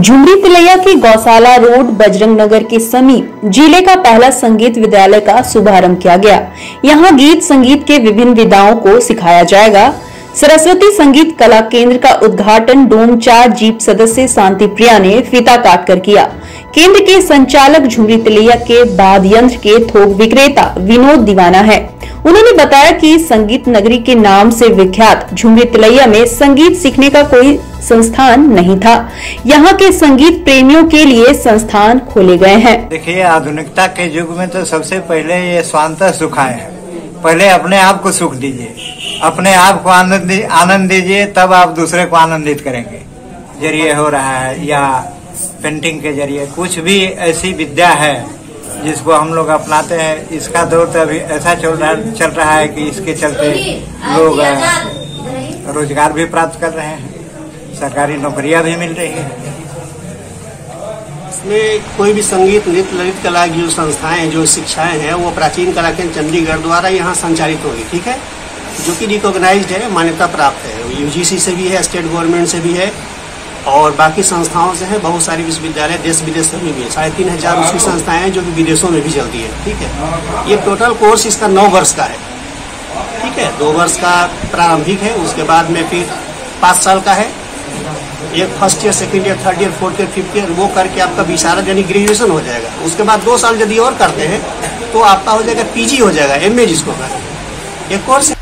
झुमरी तिलैया के गौशाला रोड बजरंग नगर के समीप जिले का पहला संगीत विद्यालय का शुभारंभ किया गया। यहां गीत संगीत के विभिन्न विधाओं को सिखाया जाएगा। सरस्वती संगीत कला केंद्र का उद्घाटन डोमचार जीप सदस्य शांति प्रिया ने फीता काट कर किया। केंद्र के संचालक झुमरी तिलैया के वाद्य यंत्र के थोक विक्रेता विनोद दीवाना है। उन्होंने बताया कि संगीत नगरी के नाम से विख्यात झुमरी तिलैया में संगीत सीखने का कोई संस्थान नहीं था। यहाँ के संगीत प्रेमियों के लिए संस्थान खोले गए हैं। देखिए, आधुनिकता के युग में तो सबसे पहले ये स्वांतः सुखाए है। पहले अपने आप को सुख दीजिए, अपने आप को आनंद दीजिए, तब आप दूसरे को आनंदित करेंगे। जरिए हो रहा है या पेंटिंग के जरिए, कुछ भी ऐसी विद्या है जिसको हम लोग अपनाते हैं। इसका दौर तो अभी ऐसा चल रहा है कि इसके चलते लोग रोजगार भी प्राप्त कर रहे हैं, सरकारी नौकरियां भी मिल रही है। इसमें कोई भी संगीत नृत्य ललित कला की जो संस्थाएं जो शिक्षाएं हैं वो प्राचीन कला केंद्र चंडीगढ़ द्वारा यहाँ संचालित होगी, ठीक है, जो कि रिकॉग्नाइज्ड है, मान्यता प्राप्त है। यूजीसी से भी है, स्टेट गवर्नमेंट से भी है और बाकी संस्थाओं से है। बहुत सारी विश्वविद्यालय देश विदेश में भी है, 3500 उसकी संस्थाएं हैं जो कि विदेशों में भी चलती है, ठीक है। ये टोटल कोर्स इसका 9 वर्ष का है, ठीक है। 2 वर्ष का प्रारंभिक है, उसके बाद में फिर 5 साल का है। एक 1st year, 2nd year, 3rd year, 4th year, 5th year वो करके आपका विशारद यानी ग्रेजुएशन हो जाएगा। उसके बाद 2 साल यदि और करते हैं तो आपका हो जाएगा PG, हो जाएगा MA जिसको कहते हैं। ये कोर्स